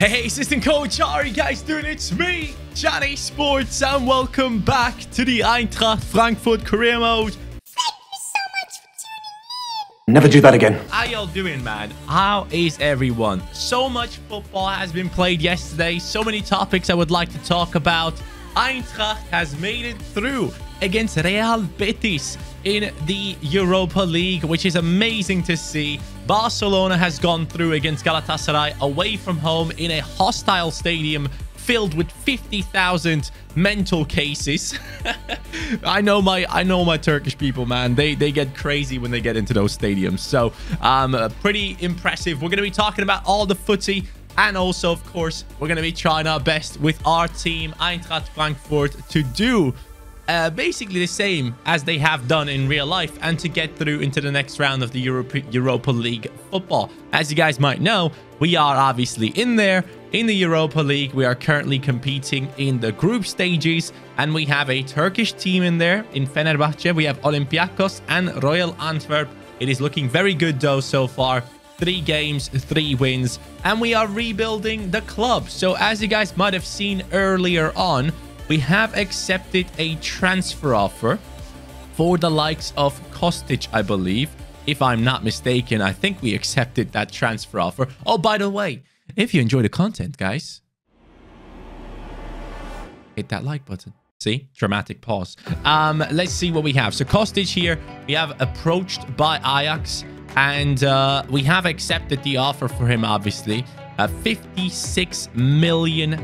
Hey, assistant coach, how are you guys doing? It's me, Johnny Sports, and welcome back to the Eintracht Frankfurt career mode. Thank you so much for tuning in. Never do that again. How y'all doing, man? How is everyone? So much football has been played yesterday. So many topics I would like to talk about. Eintracht has made it through against Real Betis in the Europa League, which is amazing to see. Barcelona has gone through against Galatasaray away from home in a hostile stadium filled with 50,000 mental cases. I know my Turkish people, man. They get crazy when they get into those stadiums. So, pretty impressive. We're going to be talking about all the footy. And also, of course, we're going to be trying our best with our team, Eintracht Frankfurt, to do basically the same as they have done in real life and to get through into the next round of the Europa League football. As you guys might know, we are obviously in there in the Europa League. We are currently competing in the group stages, and we have a Turkish team in there in Fenerbahce. We have Olympiakos and Royal Antwerp. It is looking very good, though, so far. 3 games, 3 wins, and we are rebuilding the club. So as you guys might have seen earlier on, we have accepted a transfer offer for the likes of Kostic, I believe. If I'm not mistaken, I think we accepted that transfer offer. Oh, by the way, if you enjoy the content, guys, hit that like button. See? Dramatic pause. Let's see what we have. So Kostic here, we have approached by Ajax, and we have accepted the offer for him, obviously. 56 million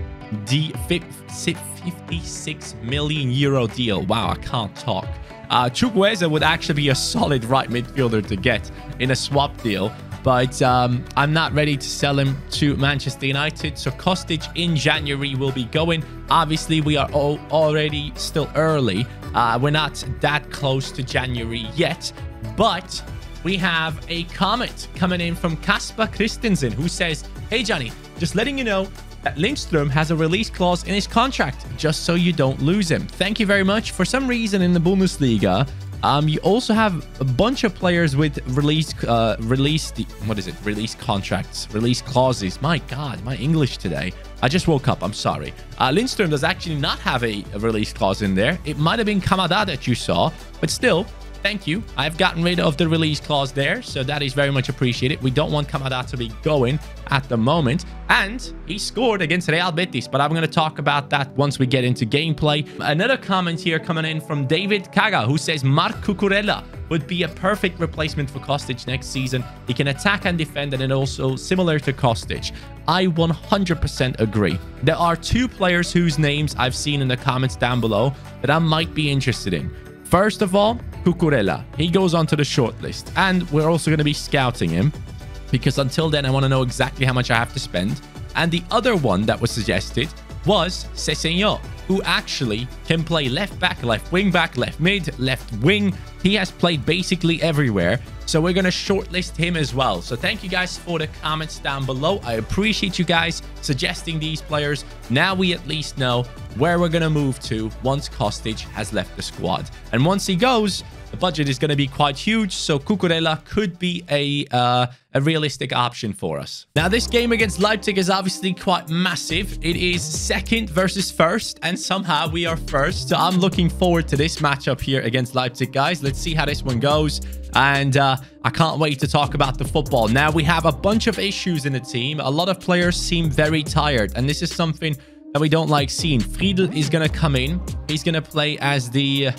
euro deal. Wow, I can't talk. Chukwueze would actually be a solid right midfielder to get in a swap deal, but I'm not ready to sell him to Manchester United. So Kostic in January will be going. Obviously, we are already still early. We're not that close to January yet, but we have a comment coming in from Kasper Christensen, who says, "Hey, Johnny, just letting you know that Lindstrøm has a release clause in his contract, just so you don't lose him. Thank you very much." For some reason in the Bundesliga, you also have a bunch of players with release clauses. My God, my English today. I just woke up. I'm sorry. Lindstrøm does actually not have a release clause in there. It might have been Kamada that you saw, but still, thank you. I've gotten rid of the release clause there, so that is very much appreciated. We don't want Kamada to be going at the moment. And he scored against Real Betis, but I'm going to talk about that once we get into gameplay. Another comment here coming in from David Kaga, who says, "Marc Cucurella would be a perfect replacement for Kostic next season. He can attack and defend, and it also similar to Kostic." I 100% agree. There are 2 players whose names I've seen in the comments down below that I might be interested in. First of all, Cucurella. He goes onto the shortlist, and we're also going to be scouting him, because until then, I want to know exactly how much I have to spend. And the other one that was suggested was Sessegnon, who actually can play left back, left wing back, left mid, left wing. He has played basically everywhere, so we're going to shortlist him as well. So thank you guys for the comments down below. I appreciate you guys suggesting these players. Now we at least know where we're going to move to once Kostic has left the squad. And once he goes, the budget is going to be quite huge, so Cucurella could be a realistic option for us. Now, this game against Leipzig is obviously quite massive. It is 2nd versus 1st, and somehow we are 1st. So I'm looking forward to this matchup here against Leipzig, guys. Let's see how this one goes. And I can't wait to talk about the football. Now, we have a bunch of issues in the team. A lot of players seem very tired, and this is something that we don't like seeing. Friedl is going to come in. He's going to play as the...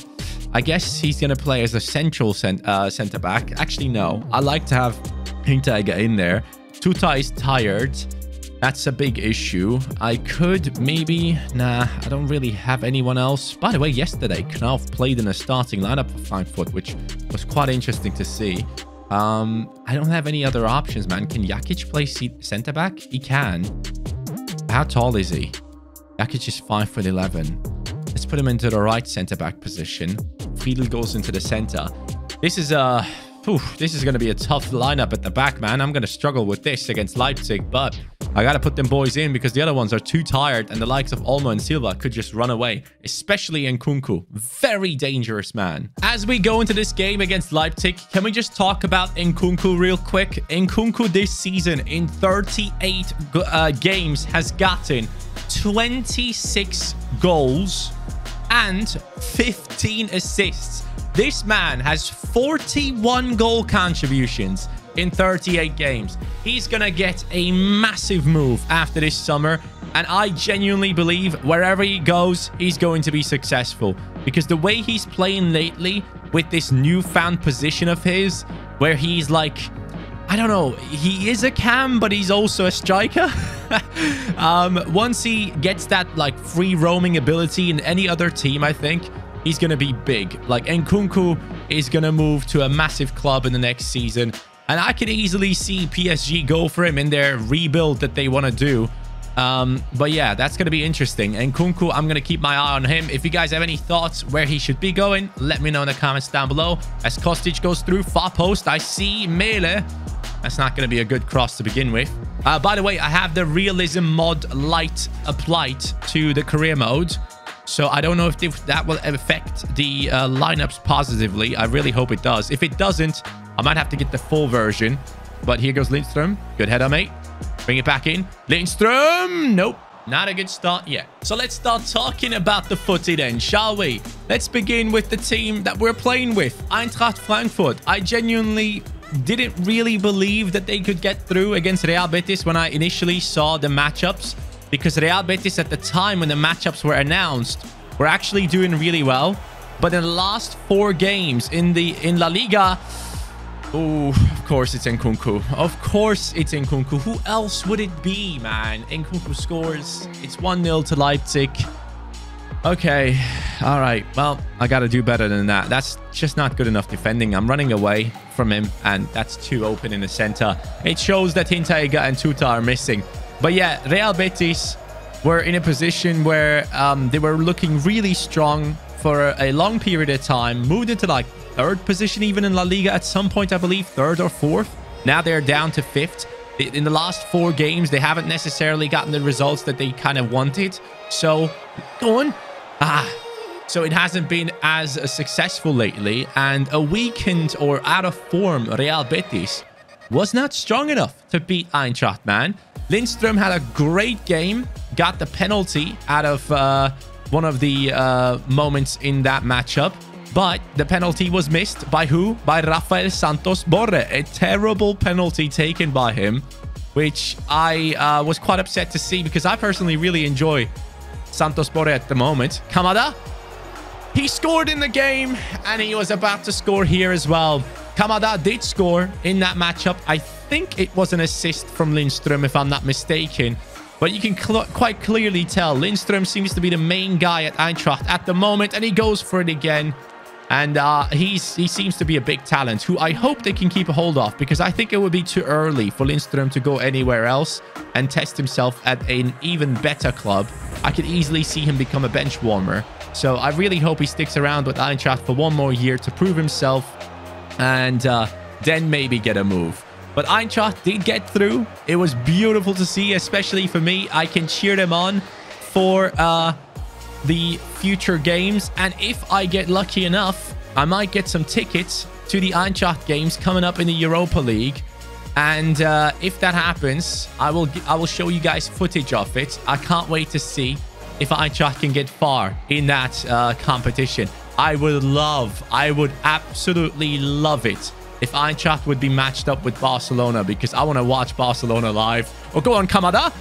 I guess he's going to play as a central centre-back. Actually, no. I like to have Hinteregger in there. Tuta is tired. That's a big issue. I could maybe... Nah, I don't really have anyone else. By the way, yesterday, Knauf played in a starting lineup for Frankfurt, which was quite interesting to see. I don't have any other options, man. Can Jakic play centre-back? He can. How tall is he? Jakic is 5'11". Let's put him into the right centre-back position. Friedl goes into the centre. This is a... This is going to be a tough lineup at the back, man. I'm going to struggle with this against Leipzig, but I gotta put them boys in because the other ones are too tired, and the likes of Olmo and Silva could just run away, especially Nkunku. Very dangerous, man. As we go into this game against Leipzig, can we just talk about Nkunku real quick? Nkunku this season in 38 games has gotten 26 goals and 15 assists. This man has 41 goal contributions in 38 games. He's gonna get a massive move after this summer, and I genuinely believe wherever he goes, he's going to be successful, because the way he's playing lately with this newfound position of his, where he's like, I don't know, he is a cam, but he's also a striker. Once he gets that like free roaming ability in any other team, I think he's gonna be big. Like Nkunku is gonna move to a massive club in the next season. And I can easily see PSG go for him in their rebuild that they want to do. But yeah, that's going to be interesting. And Nkunku, I'm going to keep my eye on him. If you guys have any thoughts where he should be going, let me know in the comments down below. As Kostic goes through, far post, I see Mele. That's not going to be a good cross to begin with. By the way, I have the realism mod light applied to the career mode. So I don't know if that will affect the lineups positively. I really hope it does. If it doesn't, I might have to get the full version. But here goes Lindstrøm. Good header, mate. Bring it back in. Lindstrøm! Nope. Not a good start yet. So let's start talking about the footy then, shall we? Let's begin with the team that we're playing with. Eintracht Frankfurt. I genuinely didn't really believe that they could get through against Real Betis when I initially saw the matchups, because Real Betis at the time when the matchups were announced were actually doing really well. But in the last 4 games in La Liga... Oh, of course it's Nkunku. Of course it's Nkunku. Who else would it be, man? Nkunku scores. It's 1-0 to Leipzig. Okay. All right. Well, I got to do better than that. That's just not good enough defending. I'm running away from him, and that's too open in the center. It shows that Hinteregger and Tuta are missing. But yeah, Real Betis were in a position where they were looking really strong for a long period of time. Moved into like 3rd position even in La Liga at some point, I believe 3rd or 4th. Now they're down to 5th. In the last 4 games, they haven't necessarily gotten the results that they kind of wanted. So go on. So it hasn't been as successful lately, and a weakened or out of form Real Betis was not strong enough to beat Eintracht, man. Lindstrøm had a great game, got the penalty out of one of the moments in that matchup. But the penalty was missed by who? By Rafael Santos Borre. A terrible penalty taken by him, which I was quite upset to see, because I personally really enjoy Santos Borre at the moment. Kamada, he scored in the game, and he was about to score here as well. Kamada did score in that matchup. I think it was an assist from Lindstrøm, if I'm not mistaken. But you can quite clearly tell Lindstrøm seems to be the main guy at Eintracht at the moment, and he goes for it again. And he seems to be a big talent who I hope they can keep a hold of, because I think it would be too early for Lindstrøm to go anywhere else and test himself at an even better club. I could easily see him become a bench warmer. So I really hope he sticks around with Eintracht for 1 more year to prove himself, and then maybe get a move. But Eintracht did get through. It was beautiful to see, especially for me. I can cheer them on for... the future games, and if I get lucky enough, I might get some tickets to the Eintracht games coming up in the Europa League. And if that happens, I will show you guys footage of it. I can't wait to see if Eintracht can get far in that competition. I would absolutely love it if Eintracht would be matched up with Barcelona, because I want to watch Barcelona live. Oh, go on, Kamada.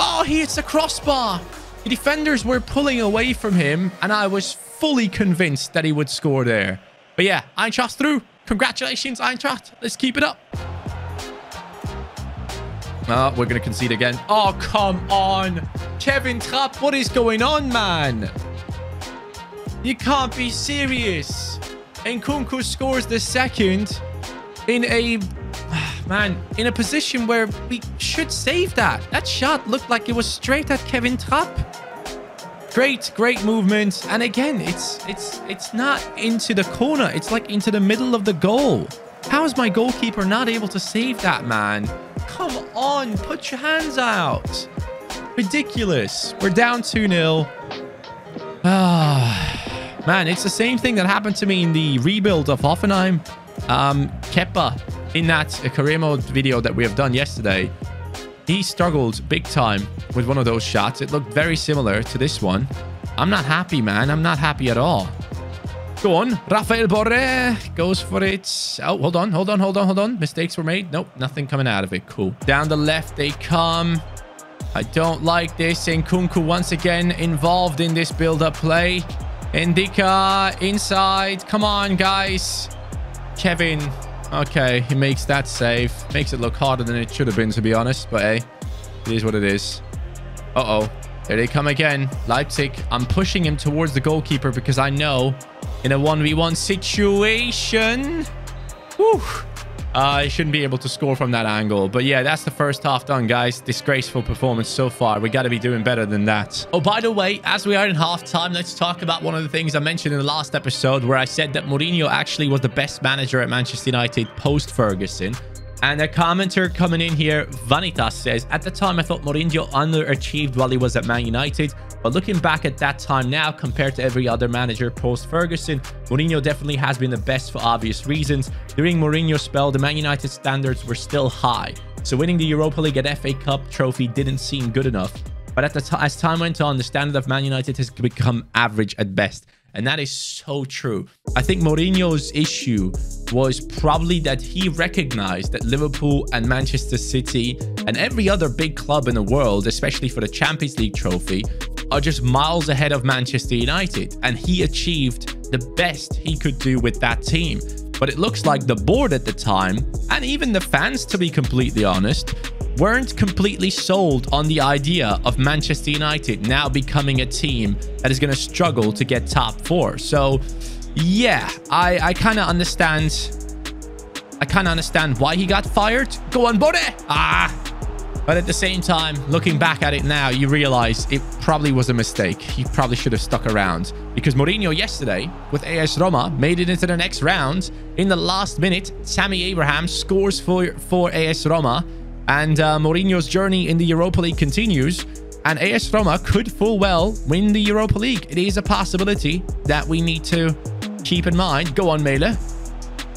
Oh, he hits the crossbar. The defenders were pulling away from him, and I was fully convinced that he would score there. But yeah, Eintracht through. Congratulations, Eintracht. Let's keep it up. Oh, we're going to concede again. Oh, come on. Kevin Trapp, what is going on, man? You can't be serious. Nkunku scores the 2nd in a... Man, in a position where we should save that. That shot looked like it was straight at Kevin Trapp. Great, great movement. And again, it's not into the corner. It's like into the middle of the goal. How is my goalkeeper not able to save that, man? Come on, put your hands out. Ridiculous. We're down 2-0. Ah, man, it's the same thing that happened to me in the rebuild of Hoffenheim. Kepa, in that career mode video that we have done yesterday, he struggled big time with one of those shots. It looked very similar to this one. I'm not happy, man. I'm not happy at all. Go on. Rafael Borre goes for it. Oh, hold on. Mistakes were made. Nope, nothing coming out of it. Cool. Down the left they come. I don't like this. Nkunku once again involved in this build-up play. Ndicka inside. Come on, guys. Kevin. Okay, he makes that save. Makes it look harder than it should have been, to be honest. But hey, it is what it is. Uh-oh. There they come again. Leipzig. I'm pushing him towards the goalkeeper because I know in a 1v1 situation, whew, I shouldn't be able to score from that angle. But yeah, that's the first half done, guys. Disgraceful performance so far. We got to be doing better than that. Oh, by the way, as we are in halftime, let's talk about one of the things I mentioned in the last episode where I said that Mourinho actually was the best manager at Manchester United post-Ferguson. And a commenter coming in here, Vanitas, says, at the time, I thought Mourinho underachieved while he was at Man United. But looking back at that time now, compared to every other manager post-Ferguson, Mourinho definitely has been the best for obvious reasons. During Mourinho's spell, the Man United standards were still high. So winning the Europa League and FA Cup trophy didn't seem good enough. But as time went on, the standard of Man United has become average at best. And that is so true. I think Mourinho's issue was probably that he recognized that Liverpool and Manchester City and every other big club in the world, especially for the Champions League trophy, are just miles ahead of Manchester United. And he achieved the best he could do with that team. But it looks like the board at the time, and even the fans, to be completely honest, weren't completely sold on the idea of Manchester United now becoming a team that is going to struggle to get top four. So yeah, I kind of understand. I kind of understand why he got fired. Go on, Borre! Ah! But at the same time, looking back at it now, you realize it probably was a mistake. He probably should have stuck around because Mourinho yesterday with AS Roma made it into the next round. In the last minute, Tammy Abraham scores for AS Roma. And Mourinho's journey in the Europa League continues. And AS Roma could full well win the Europa League. It is a possibility that we need to keep in mind. Go on, Mele.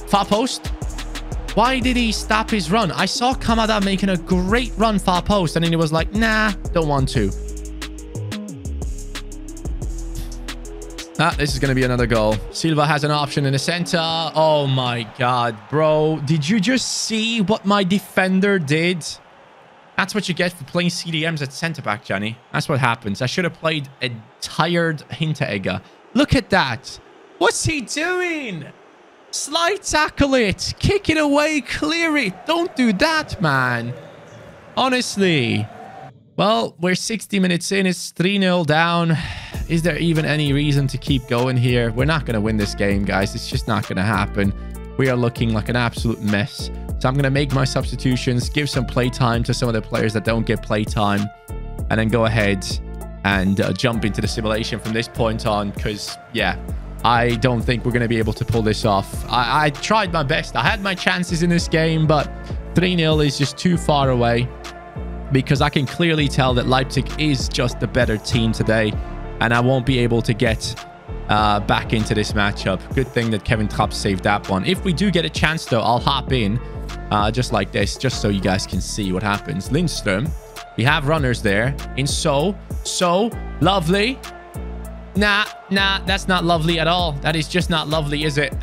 Far post. Why did he stop his run? I saw Kamada making a great run far post. And then he was like, nah, don't want to. Ah, this is going to be another goal. Silva has an option in the center. Oh my God, bro. Did you just see what my defender did? That's what you get for playing CDMs at center back, Johnny. That's what happens. I should have played a tired Hinteregger. Look at that. What's he doing? Slide tackle it. Kick it away. Clear it. Don't do that, man. Honestly. Well, we're 60 minutes in. It's 3-0 down. Is there even any reason to keep going here? We're not going to win this game, guys. It's just not going to happen. We are looking like an absolute mess. So I'm going to make my substitutions, give some play time to some of the players that don't get play time, and then go ahead and jump into the simulation from this point on. Because, yeah, I don't think we're going to be able to pull this off. I tried my best. I had my chances in this game, but 3-0 is just too far away because I can clearly tell that Leipzig is just the better team today. And I won't be able to get back into this matchup. Good thing that Kevin Trapp saved that one. If we do get a chance, though, I'll hop in just like this, just so you guys can see what happens. Lindstrøm, we have runners there. In so lovely. Nah, that's not lovely at all. That is just not lovely, is it?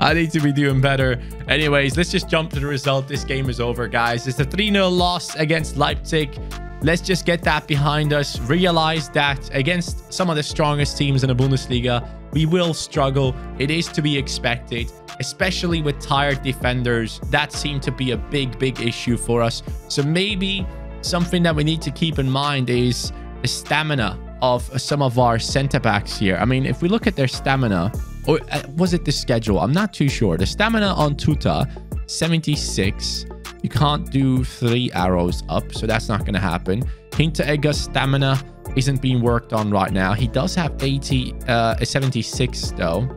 I need to be doing better. Anyways, let's just jump to the result. This game is over, guys. It's a 3-0 loss against Leipzig. Let's just get that behind us. Realize that against some of the strongest teams in the Bundesliga, we will struggle. It is to be expected, especially with tired defenders. That seemed to be a big, big issue for us. So maybe something that we need to keep in mind is the stamina of some of our center backs here. I mean, if we look at their stamina, or was it the schedule? I'm not too sure. The stamina on Tuta, 76. You can't do 3 arrows up, so that's not going to happen. Hinteregger's stamina isn't being worked on right now. He does have 76, though.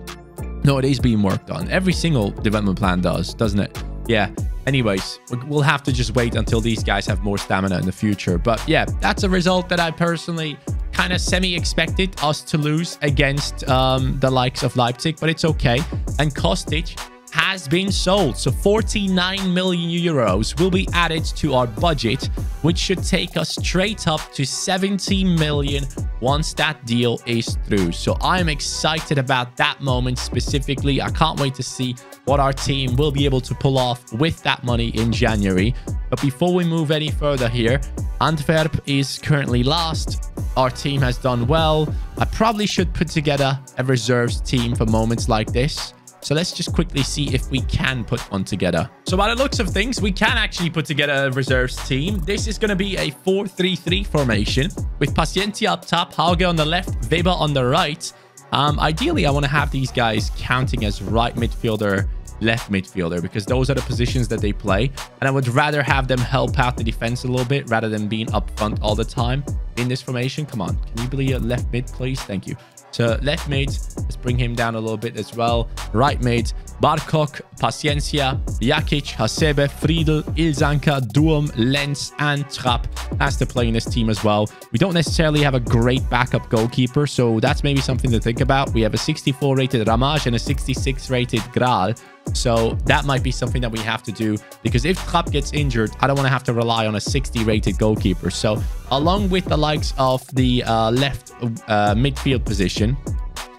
No, it is being worked on. Every single development plan does, doesn't it? Yeah. Anyways, we'll have to just wait until these guys have more stamina in the future. But yeah, that's a result that I personally kind of semi-expected us to lose against the likes of Leipzig, but it's okay. And Kostic has been sold, so 49 million euros will be added to our budget, which should take us straight up to 70 million once that deal is through. So I'm excited about that moment specifically. I can't wait to see what our team will be able to pull off with that money in January. But before we move any further here, Antwerp is currently last. Our team has done well. I probably should put together a reserves team for moments like this. So let's just quickly see if we can put one together. So by the looks of things, we can actually put together a reserves team. This is going to be a 4-3-3 formation with Paciência up top, Hauge on the left, Weber on the right. Ideally, I want to have these guys counting as right midfielder, left midfielder, because those are the positions that they play. And I would rather have them help out the defense a little bit rather than being up front all the time in this formation. Come on, can you be a left mid, please? Thank you. So left mid, let's bring him down a little bit as well. Right mid, Barkok, Paciência, Jakic, Hasebe, Friedl, Ilzanka, Duam, Lens, and Trapp has to play in this team as well. We don't necessarily have a great backup goalkeeper, so that's maybe something to think about. We have a 64 rated Ramage and a 66 rated Graal. So that might be something that we have to do, because if Trapp gets injured, I don't want to have to rely on a 60 rated goalkeeper. So along with the likes of the left midfield position,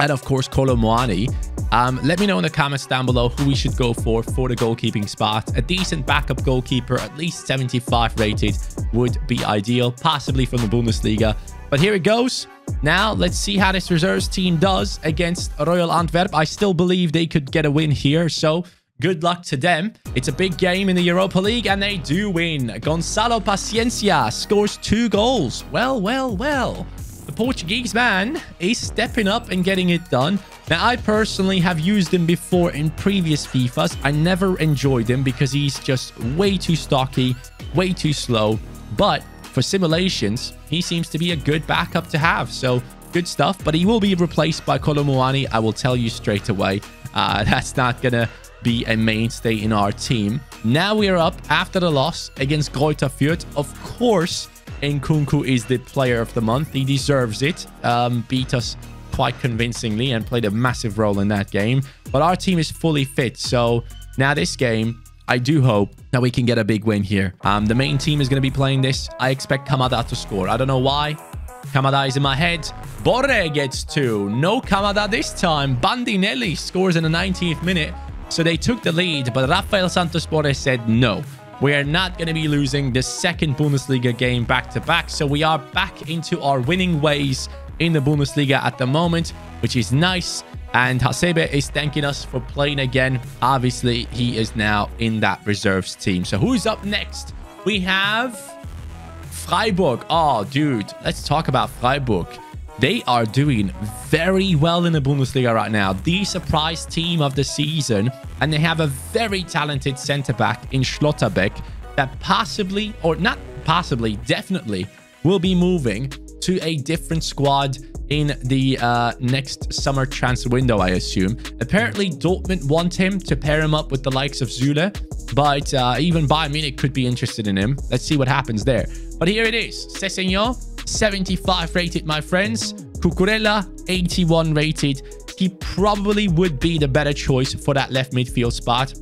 and of course Kolo Muani, let me know in the comments down below who we should go for the goalkeeping spot. A decent backup goalkeeper, at least 75 rated, would be ideal, possibly from the Bundesliga. But here it goes. Now, let's see how this reserves team does against Royal Antwerp. I still believe they could get a win here, so good luck to them. It's a big game in the Europa League, and they do win. Gonçalo Paciência scores 2 goals. Well, well, well. The Portuguese man is stepping up and getting it done. Now, I personally have used him before in previous FIFAs. I never enjoyed him because he's just way too stocky, way too slow. But for simulations, he seems to be a good backup to have, so good stuff. But he will be replaced by Kolo Muani, I will tell you straight away. That's not gonna be a mainstay in our team. Now we are up after the loss against Greuther Fürth. Of course, Nkunku is the player of the month. He deserves it. Beat us quite convincingly and played a massive role in that game. But our team is fully fit, so now this game, I do hope that we can get a big win here. The main team is going to be playing this. I expect Kamada to score. I don't know why. Kamada is in my head. Borre gets 2. No Kamada this time. Bandinelli scores in the 19th minute. So they took the lead, but Rafael Santos Borre said no. We are not going to be losing the second Bundesliga game back-to-back. So we are back into our winning ways in the Bundesliga at the moment, which is nice. And Hasebe is thanking us for playing again. Obviously, he is now in that reserves team. So who's up next? We have Freiburg. Oh, dude, let's talk about Freiburg. They are doing very well in the Bundesliga right now. The surprise team of the season. And they have a very talented centre-back in Schlotterbeck that possibly, or not possibly, definitely will be moving to a different squad in the next summer transfer window, I assume. Apparently, Dortmund want him to pair him up with the likes of Zule, but even Bayern Munich could be interested in him. Let's see what happens there. But here it is. Sessegnon, 75 rated, my friends. Cucurella, 81 rated. He probably would be the better choice for that left midfield spot.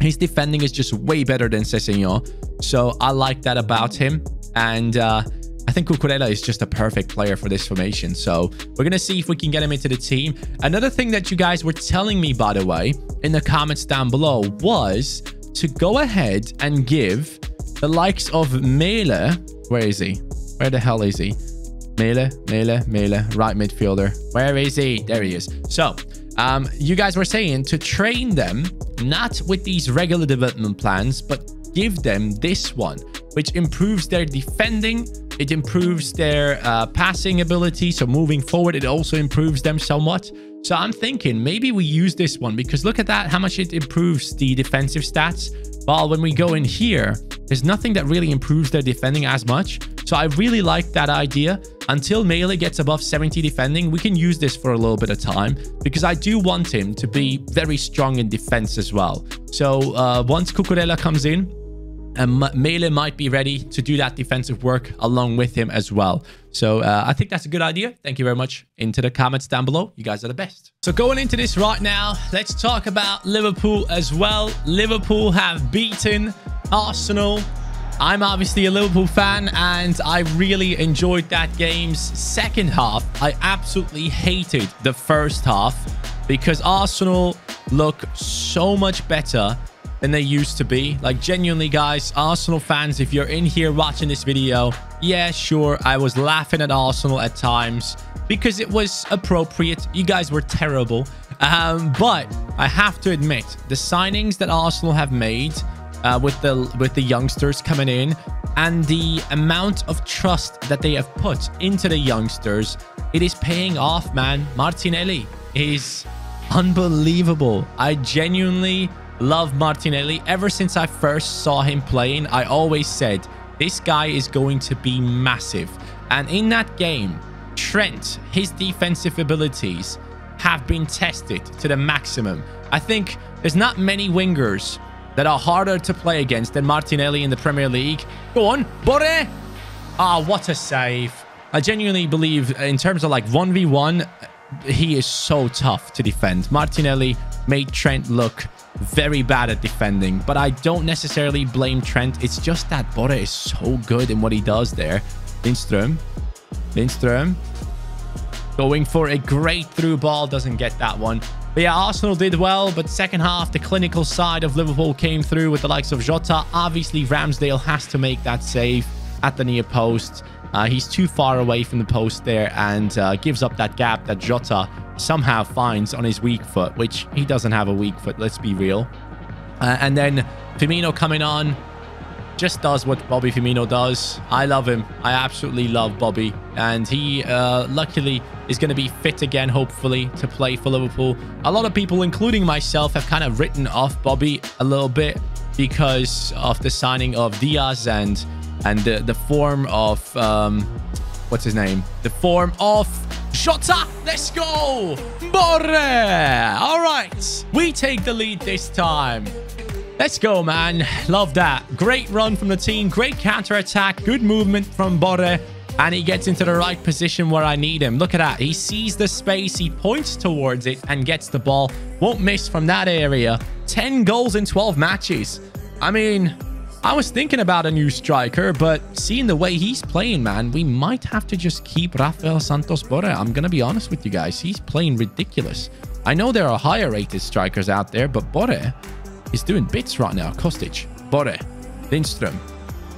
His defending is just way better than Sessegnon, so I like that about him. And I think Cucurella is just a perfect player for this formation. So we're going to see if we can get him into the team. Another thing that you guys were telling me, by the way, in the comments down below was to go ahead and give the likes of Mele. Where is he? Where the hell is he? Mele, right midfielder. Where is he? There he is. So you guys were saying to train them, not with these regular development plans, but give them this one, which improves their defending. It improves their passing ability. So moving forward, it also improves them somewhat. So I'm thinking maybe we use this one, because look at that, how much it improves the defensive stats. While when we go in here, there's nothing that really improves their defending as much. So I really like that idea. until Mele gets above 70 defending, we can use this for a little bit of time, because I do want him to be very strong in defense as well. So once Cucurella comes in, Mele might be ready to do that defensive work along with him as well. So I think that's a good idea. Thank you very much into the comments down below. You guys are the best. So going into this right now, let's talk about Liverpool as well. Liverpool have beaten Arsenal. I'm obviously a Liverpool fan, and I really enjoyed that game's second half. I absolutely hated the first half because Arsenal look so much better than they used to be. Like, genuinely, guys, Arsenal fans, if you're in here watching this video, yeah, sure, I was laughing at Arsenal at times because it was appropriate. You guys were terrible. But I have to admit, the signings that Arsenal have made with the youngsters coming in, and the amount of trust that they have put into the youngsters, it is paying off, man. Martinelli is unbelievable. I genuinely love Martinelli. Ever since I first saw him playing, I always said, this guy is going to be massive. And in that game, Trent, his defensive abilities have been tested to the maximum. I think there's not many wingers that are harder to play against than Martinelli in the Premier League. Go on, Borre! Ah, what a save. I genuinely believe in terms of like 1v1, he is so tough to defend. Martinelli made Trent look very bad at defending, but I don't necessarily blame Trent. It's just that Borre is so good in what he does there. Lindstrøm going for a great through ball, doesn't get that one. But yeah, Arsenal did well, but second half, the clinical side of Liverpool came through with the likes of Jota. Obviously, Ramsdale has to make that save at the near post. He's too far away from the post there and gives up that gap that Jota somehow finds on his weak foot, which he doesn't have a weak foot, let's be real. And then Firmino coming on, just does what Bobby Firmino does. I love him. I absolutely love Bobby. And he luckily is going to be fit again, hopefully, to play for Liverpool. A lot of people, including myself, have kind of written off Bobby a little bit because of the signing of Diaz and the form of... what's his name? The form of Jota. Let's go! Borre! All right. We take the lead this time. Let's go, man. Love that. Great run from the team. Great counter-attack. Good movement from Borre. And he gets into the right position where I need him. Look at that. He sees the space. He points towards it and gets the ball. Won't miss from that area. 10 goals in 12 matches. I mean, I was thinking about a new striker, but seeing the way he's playing, man, we might have to just keep Rafael Santos Borre. I'm going to be honest with you guys. He's playing ridiculous. I know there are higher-rated strikers out there, but Borre... he's doing bits right now. Kostic, Borre, Lindstrøm.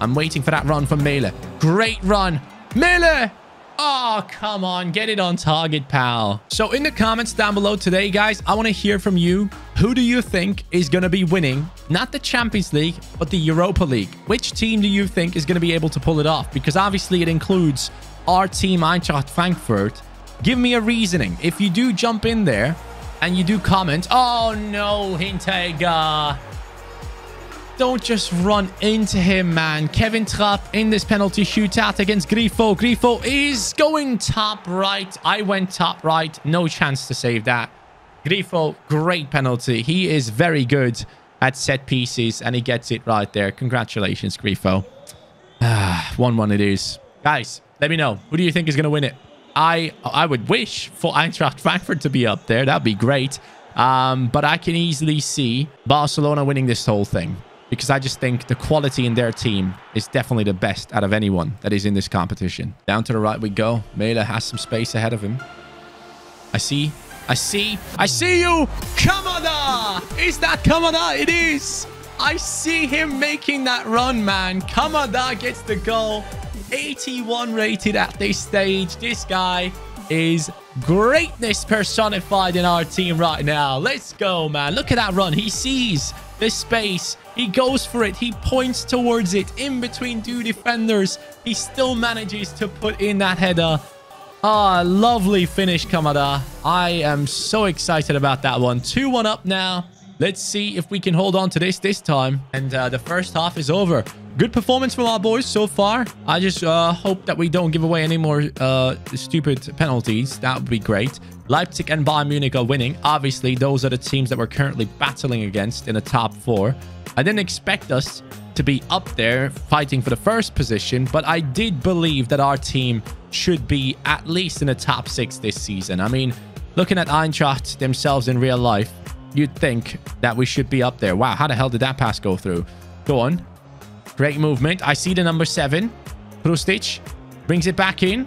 I'm waiting for that run from Mele. Great run. Mele! Oh, come on. Get it on target, pal. So in the comments down below today, guys, I want to hear from you. Who do you think is going to be winning? Not the Champions League, but the Europa League. Which team do you think is going to be able to pull it off? Because obviously it includes our team, Eintracht Frankfurt. Give me a reasoning. If you do jump in there... and you do comment. Oh, no, Hinteregger. Don't just run into him, man. Kevin Trapp in this penalty shootout against Grifo. Grifo is going top right. I went top right. No chance to save that. Grifo, great penalty. He is very good at set pieces, and he gets it right there. Congratulations, Grifo. 1-1 it is. Guys, let me know. Who do you think is going to win it? I would wish for Eintracht Frankfurt to be up there. That'd be great. But I can easily see Barcelona winning this whole thing, because I just think the quality in their team is definitely the best out of anyone that is in this competition. Down to the right we go. Mele has some space ahead of him. I see you. Kamada! Is that Kamada? It is. I see him making that run, man. Kamada gets the goal. 81 rated at this stage. This guy is greatness personified in our team right now. Let's go, man. Look at that run. He sees the space. He goes for it. He points towards it in between two defenders. He still manages to put in that header. Ah, lovely finish, Kamada. I am so excited about that one. 2-1 up now. Let's see if we can hold on to this time. And the first half is over. Good performance from our boys so far. I just hope that we don't give away any more stupid penalties. That would be great. Leipzig and Bayern Munich are winning. Obviously, those are the teams that we're currently battling against in the top four. I didn't expect us to be up there fighting for the first position, but I did believe that our team should be at least in the top six this season. I mean, looking at Eintracht themselves in real life, you'd think that we should be up there. Wow, how the hell did that pass go through? Go on. Great movement. I see the number 7. Kostic brings it back in.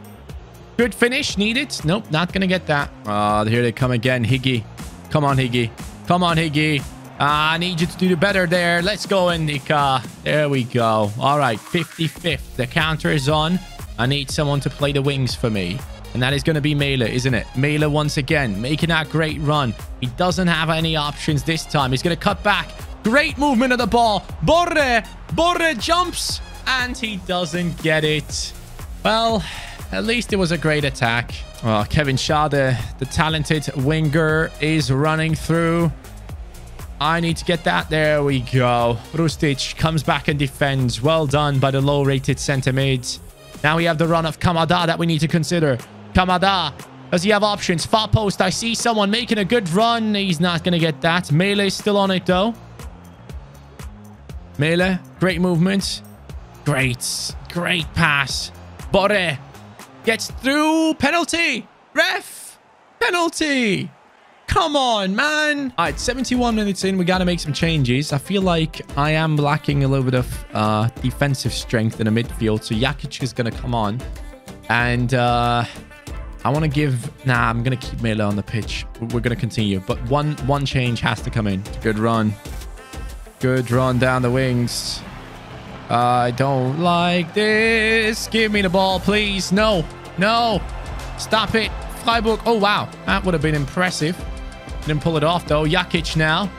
Good finish. Need it. Nope, not going to get that. Here they come again. Higgy. Come on, Higgy. Come on, Higgy. I need you to do better there. Let's go, Ndicka. There we go. All right, 55th. The counter is on. I need someone to play the wings for me. And that is going to be Mele, isn't it? Mele once again, making that great run. He doesn't have any options this time. He's going to cut back. Great movement of the ball. Borre. Borre jumps. And he doesn't get it. Well, at least it was a great attack. Oh, Kevin Trapp, the talented winger, is running through. I need to get that. There we go. Rustic comes back and defends. Well done by the low-rated centre mid. Now we have the run of Kamada that we need to consider. Kamada, does he have options? Far post, I see someone making a good run. He's not going to get that. Mele's still on it, though. Mele, great movement. Great pass. Borre gets through. Penalty. Ref, penalty. Come on, man. All right, 71 minutes in. We got to make some changes. I feel like I am lacking a little bit of defensive strength in the midfield. So Jakic is going to come on. And... I want to give... Nah, I'm going to keep Mele on the pitch. We're going to continue. But one change has to come in. Good run. Good run down the wings. I don't like this. Give me the ball, please. No. No. Stop it. Freiburg. Oh, wow. That would have been impressive. Didn't pull it off, though. Jakic now.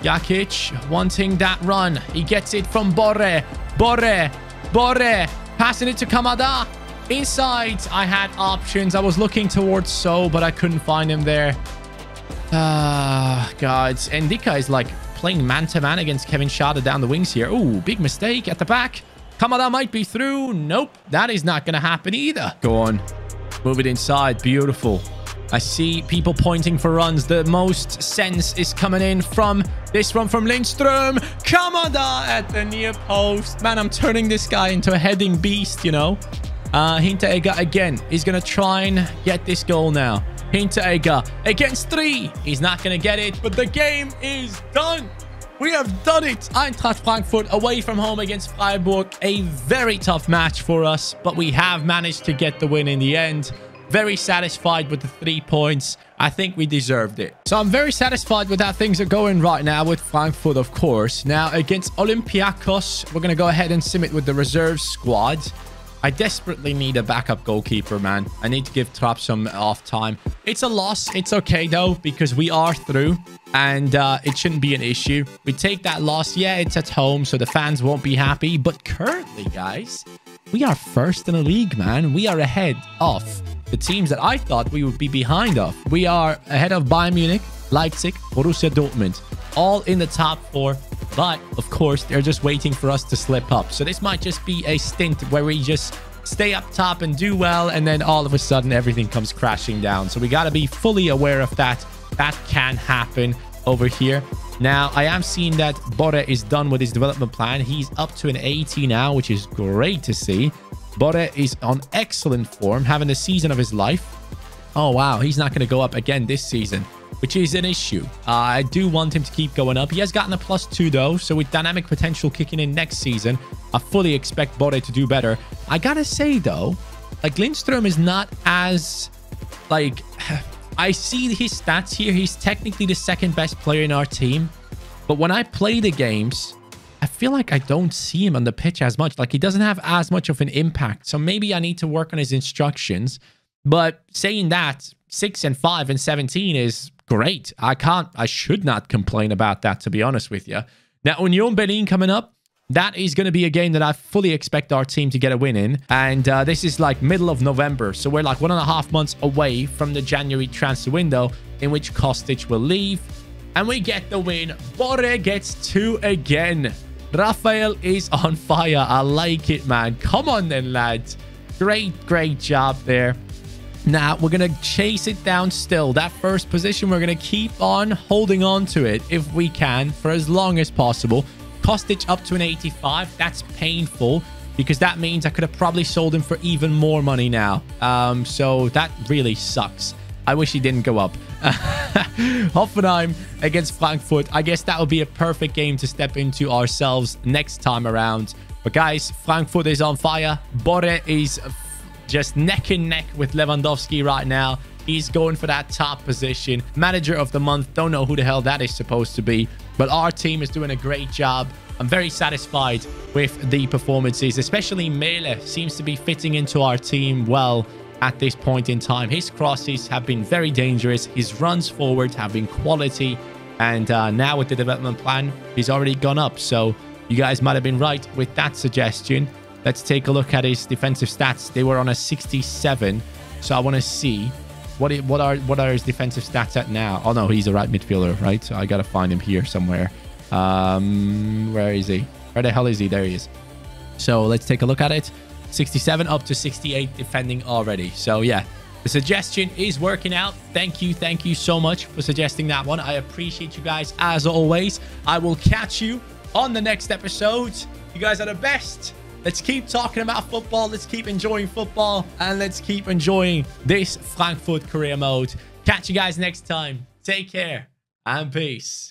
Jakic wanting that run. He gets it from Borre. Borre. Borre. Passing it to Kamada. Inside, I had options. I was looking towards So, but I couldn't find him there. Ah, God. Ndicka is like playing man-to-man against Kevin Trapp down the wings here. Ooh, big mistake at the back. Kamada might be through. Nope, that is not going to happen either. Go on. Move it inside. Beautiful. I see people pointing for runs. The most sense is coming in from this one from Lindstrøm. Kamada at the near post. Man, I'm turning this guy into a heading beast, you know. Hinteregger again. He's going to try and get this goal now. Hinteregger against 3. He's not going to get it, but the game is done. We have done it. Eintracht Frankfurt away from home against Freiburg. A very tough match for us, but we have managed to get the win in the end. Very satisfied with the 3 points. I think we deserved it. So I'm very satisfied with how things are going right now with Frankfurt, of course. Now against Olympiakos, we're going to go ahead and sim it with the reserve squad. I desperately need a backup goalkeeper, man. I need to give Trapp some off time. It's a loss. It's okay, though, because we are through. And it shouldn't be an issue. We take that loss. Yeah, it's at home, so the fans won't be happy. But currently, guys, we are first in the league, man. We are ahead of the teams that I thought we would be behind of. We are ahead of Bayern Munich, Leipzig, Borussia Dortmund. All in the top 4. But, of course, they're just waiting for us to slip up. So this might just be a stint where we just stay up top and do well. And then all of a sudden, everything comes crashing down. So we got to be fully aware of that. That can happen over here. Now, I am seeing that Borre is done with his development plan. He's up to an 80 now, which is great to see. Borre is on excellent form, having the season of his life. Oh, wow. He's not going to go up again this season, which is an issue. I do want him to keep going up. He has gotten a +2, though. So with dynamic potential kicking in next season, I fully expect Borre to do better. I gotta say, though, like Lindstrøm is not as, like, I see his stats here. He's technically the second best player in our team. But when I play the games, I feel like I don't see him on the pitch as much. Like, he doesn't have as much of an impact. So maybe I need to work on his instructions. But saying that, 6 and 5 and 17 is great. I should not complain about that, to be honest with you. Now, Union Berlin coming up. That is going to be a game that I fully expect our team to get a win in. And this is like middle of November. So we're like 1.5 months away from the January transfer window in which Kostic will leave. And we get the win. Borre gets 2 again. Rafael is on fire. I like it, man. Come on then, lads. Great job there. Now we're gonna chase it down still. That first position, we're gonna keep on holding on to it if we can for as long as possible. Kostic up to an 85. That's painful because that means I could have probably sold him for even more money now. So that really sucks. I wish he didn't go up. Hoffenheim against Frankfurt. I guess that would be a perfect game to step into ourselves next time around. But guys, Frankfurt is on fire. Borre is just neck and neck with Lewandowski right now. He's going for that top position. Manager of the month. Don't know who the hell that is supposed to be. But our team is doing a great job. I'm very satisfied with the performances. Especially Mele seems to be fitting into our team well at this point in time. His crosses have been very dangerous. His runs forward have been quality. And now with the development plan, he's already gone up. So you guys might have been right with that suggestion. Let's take a look at his defensive stats. They were on a 67. So I want to see what are his defensive stats at now. Oh, no, he's a right midfielder, right? So I got to find him here somewhere. Where is he? Where the hell is he? There he is. So let's take a look at it. 67 up to 68 defending already. So, yeah, the suggestion is working out. Thank you so much for suggesting that one. I appreciate you guys as always. I will catch you on the next episode. You guys are the best. Let's keep talking about football. Let's keep enjoying football. And let's keep enjoying this Frankfurt career mode. Catch you guys next time. Take care and peace.